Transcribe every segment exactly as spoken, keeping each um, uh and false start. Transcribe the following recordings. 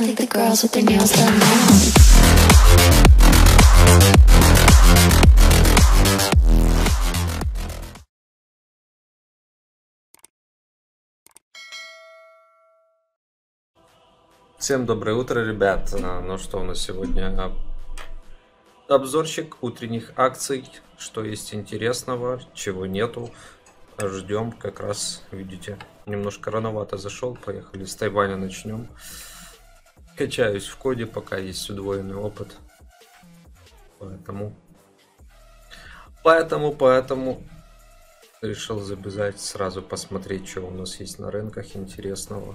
I think the girls with their nails done now. Всем доброе утро, ребят. Ну что, у нас сегодня обзорчик утренних акций, что есть интересного, чего нету. Ждем, как раз видите, немножко рановато зашел. Поехали с Тайваня начнем. Качаюсь в коде, пока есть удвоенный опыт, поэтому поэтому поэтому решил забежать сразу посмотреть, что у нас есть на рынках интересного.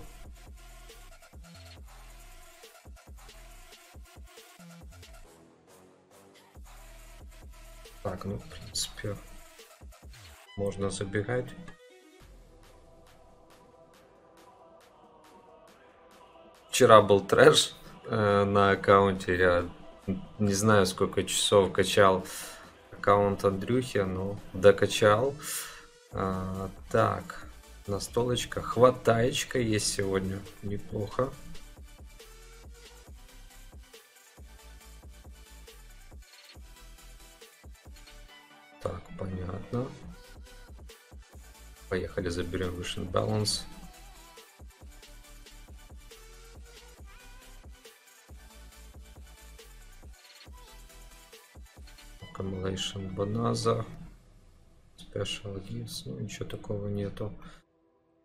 Так, ну в принципе можно забегать. Вчера был трэш э, на аккаунте. Я не знаю, сколько часов качал аккаунт Андрюхи, но докачал. А, так, настолочка. Хватаечка есть сегодня. Неплохо. Так, понятно. Поехали, заберем выше баланс. Accumulation Bonanza. Special Gifts. Ну, ничего такого нету.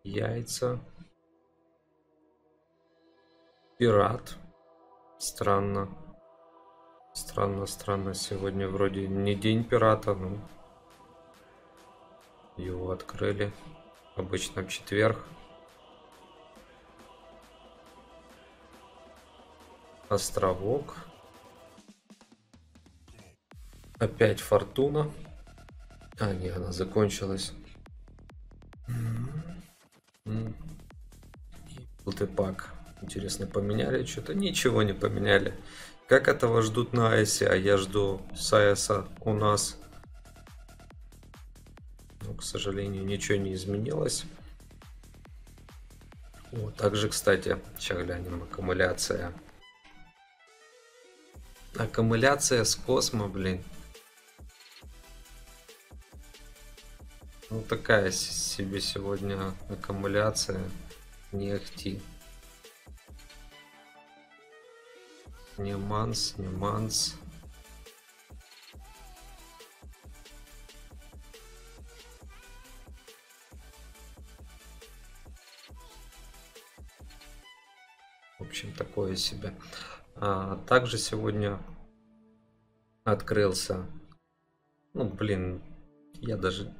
Яйца. Пират. Странно. Странно, странно. Сегодня вроде не день пирата, но... его открыли обычно в четверг. Островок. Опять фортуна. А, не, она закончилась. Лутепак. Интересно, поменяли что-то? Ничего не поменяли. Как этого ждут на айсе, а я жду с айса у нас. К сожалению, ничего не изменилось. Вот, также, кстати, сейчас глянем, аккумуляция. Аккумуляция с космо, блин. Ну, такая себе сегодня аккумуляция. Не ахти. Нюанс, нюанс. В общем, такое себе. А, также сегодня открылся, ну блин, я даже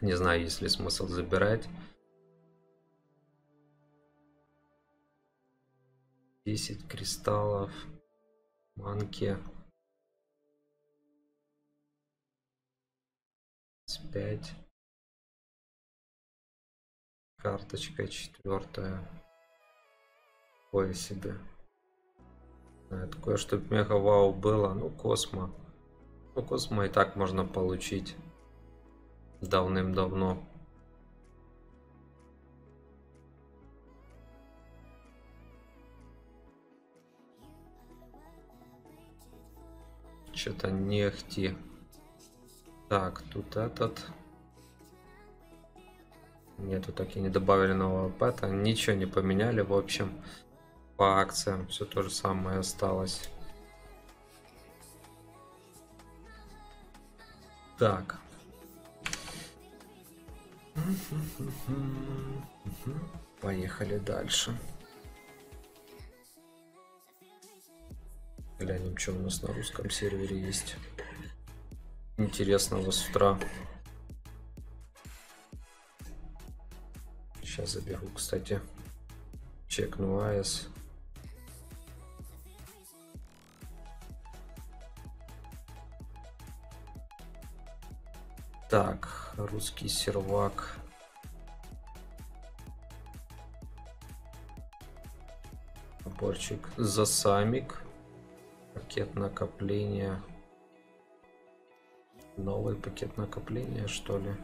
не знаю, есть ли смысл забирать. десять кристаллов, манки, пять, карточка четвертая. Такое себе. Такое, чтобы мега вау было. Ну, космо. Ну, космо и так можно получить давным-давно. Что-то не хти. Так, тут этот. Нету, так и не добавили нового пэта. Ничего не поменяли, в общем. По акциям все то же самое осталось. Так. Поехали дальше. Глянем, что у нас на русском сервере есть интересного с утра. Сейчас заберу, кстати. Чекну айс. Так, русский сервак. Наборчик засамик. Пакет накопления. Новый пакет накопления, что ли?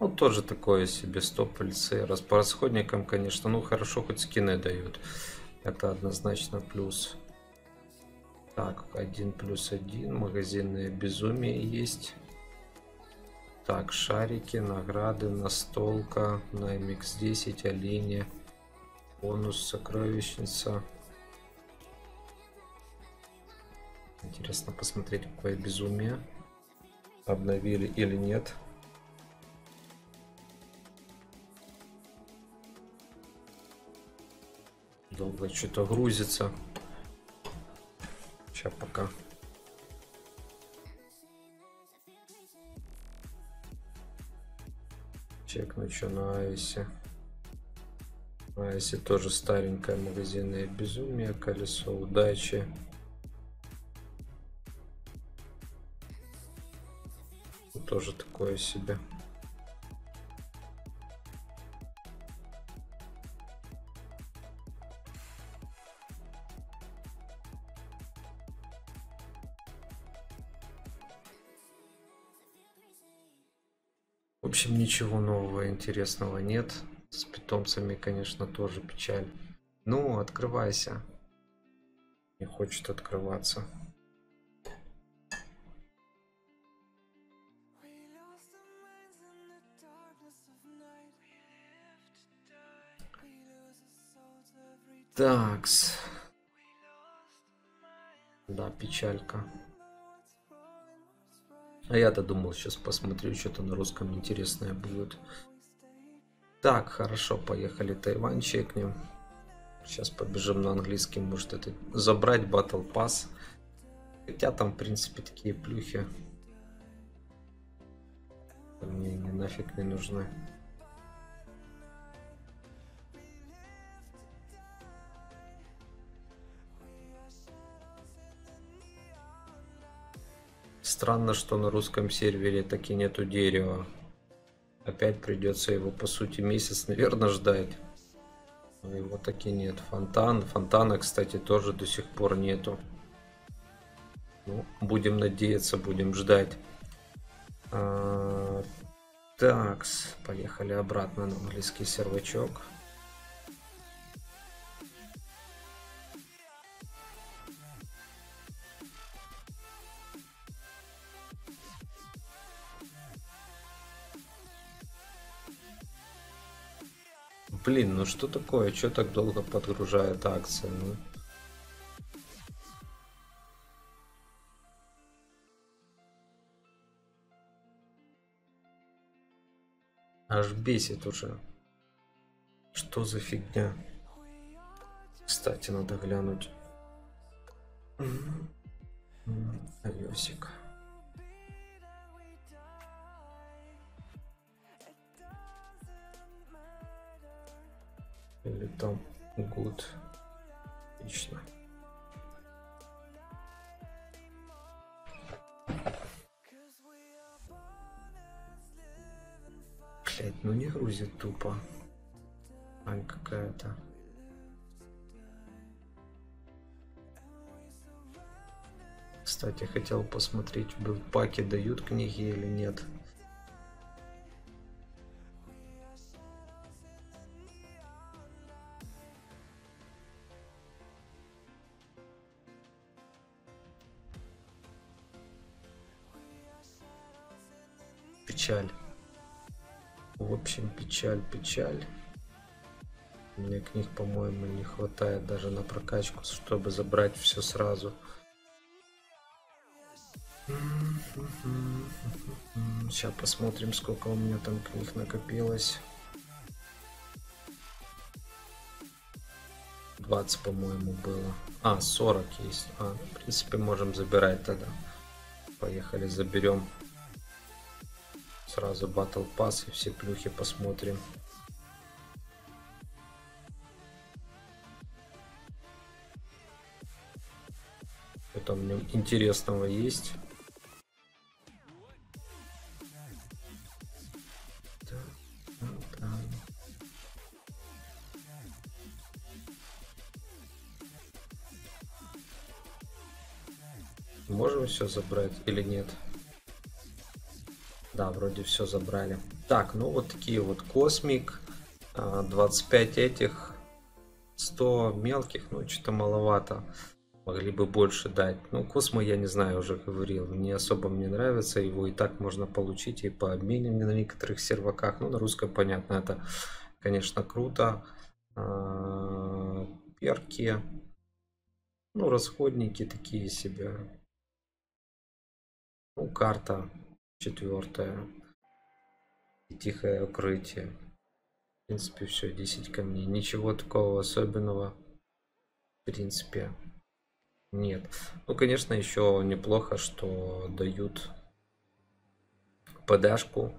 Ну, тоже такое себе. Сто пыльцы. Раз по расходникам, конечно, ну хорошо, хоть скины дают. Это однозначно плюс. Так, один плюс один. Магазинное безумие есть. Так, шарики, награды, настолка, на эм икс десять, олени, бонус, сокровищница. Интересно посмотреть, какое безумие. Обновили или нет. Долго что-то грузится. Сейчас пока. Чекну, что на Айсе. На Айсе тоже старенькое магазинное безумие, колесо удачи. Тоже такое себе. В общем, ничего нового интересного нет. С питомцами, конечно, тоже печаль. Ну, открывайся. Не хочет открываться. Такс. Да, печалька. А я-то думал, сейчас посмотрю, что-то на русском интересное будет. Так, хорошо, поехали Тайвань чекнем. Сейчас побежим на английский, может это забрать Battle Pass. Хотя там, в принципе, такие плюхи. Мне они нафиг не нужны. Странно, что на русском сервере таки нету дерева. Опять придется его, по сути, месяц, наверное, ждать. Но его таки нет. Фонтан. Фонтана, кстати, тоже до сих пор нету. Ну, будем надеяться, будем ждать. А, такс. Поехали обратно на английский сервачок. Блин, ну что такое? Чё так долго подгружает акция? Ну... Аж бесит уже. Что за фигня? Кстати, надо глянуть. Колесик. Или там гуд. Отлично. Блять, ну не грузит тупо. Ань какая-то. Кстати, хотел посмотреть, в билдпаке дают книги или нет. Печаль. В общем, печаль, печаль. Мне книг, по-моему, не хватает даже на прокачку, чтобы забрать все сразу. Сейчас посмотрим, сколько у меня там книг накопилось. двадцать, по-моему, было. А, сорок есть. А, в принципе, можем забирать тогда. Поехали, заберем. Сразу Battle Pass и все плюхи посмотрим. Что там в нем интересного есть? Можем все забрать или нет? Да, вроде все забрали. Так, ну вот такие вот космик, двадцать пять этих, сто мелких, ну что-то маловато. Могли бы больше дать. Ну, Космо, я не знаю, уже говорил. Не особо мне нравится. Его и так можно получить и по обменям на некоторых серваках. Ну, на русском понятно. Это, конечно, круто. Перки. Ну, расходники такие себе. Ну, карта четвертая. И тихое укрытие. В принципе, все, десять камней. Ничего такого особенного. В принципе. Нет. Ну, конечно, еще неплохо, что дают подашку.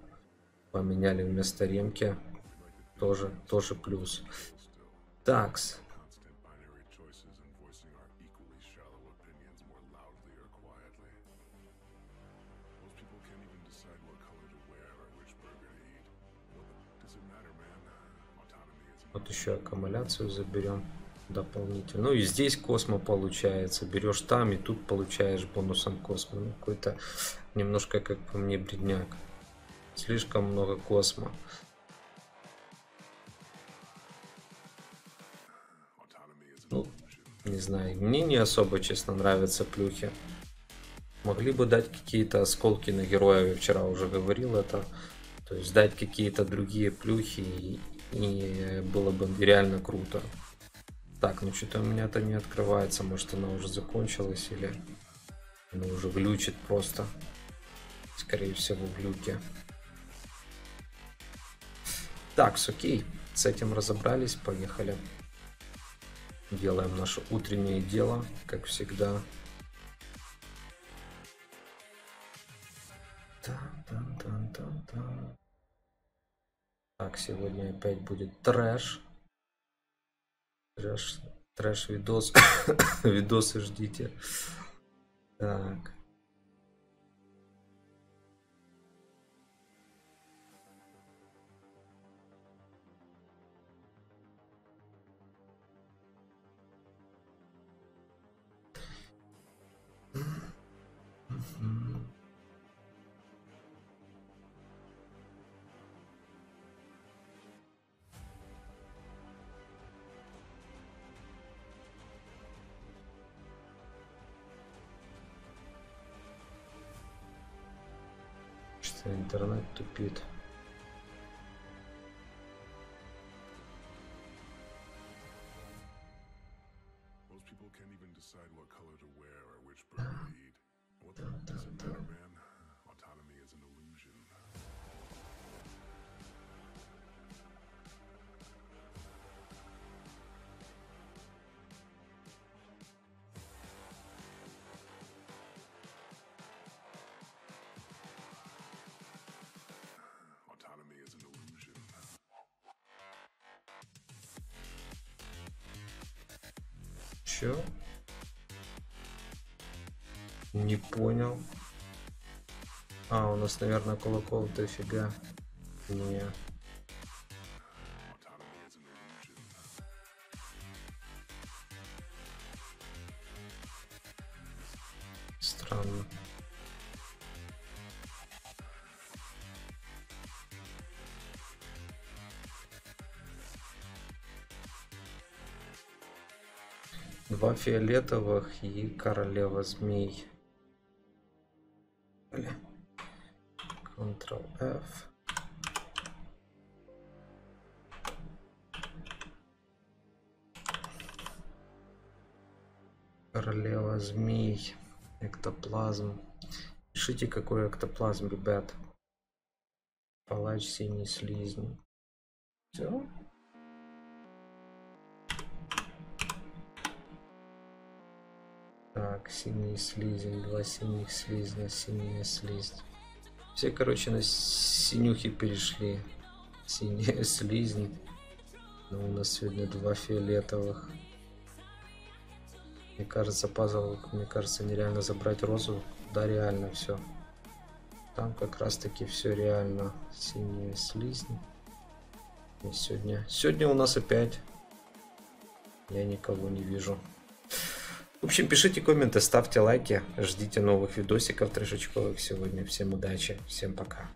Поменяли вместо ремки. Тоже, тоже плюс. Такс. Вот еще аккумуляцию заберем дополнительно. Ну и здесь Космо получается. Берешь там и тут получаешь бонусом Космо. Ну, какой-то немножко, как по мне, бредняк. Слишком много Космо. Ну, не знаю. Мне не особо, честно, нравятся плюхи. Могли бы дать какие-то осколки на героя. Я вчера уже говорил это. То есть дать какие-то другие плюхи. И, и было бы реально круто. Так, ну что-то у меня-то не открывается. Может, она уже закончилась или она уже глючит просто. Скорее всего, глюки. Так, окей. С этим разобрались. Поехали. Делаем наше утреннее дело, как всегда. Так, сегодня опять будет трэш. Трэш, трэш видос. Видосы ждите. Так. Интернет тупит. Чё? Не понял. А, у нас, наверное, колокол-то фига. Не. Странно. Два фиолетовых и королева змей. Контрол-F. Королева змей. Эктоплазм. Пишите, какой эктоплазм, ребят. Палач синий слизни. Все. Так, синие слизень, два синих слизня, синяя слизь. Все, короче, на синюхи перешли. Синяя слизни. Но у нас сегодня два фиолетовых. Мне кажется, пазл, мне кажется, нереально забрать розу. Да, реально все. Там как раз таки все реально. Синяя слизни. И сегодня... Сегодня у нас опять... Я никого не вижу. В общем, пишите комменты, ставьте лайки, ждите новых видосиков трешечковых сегодня. Всем удачи, всем пока.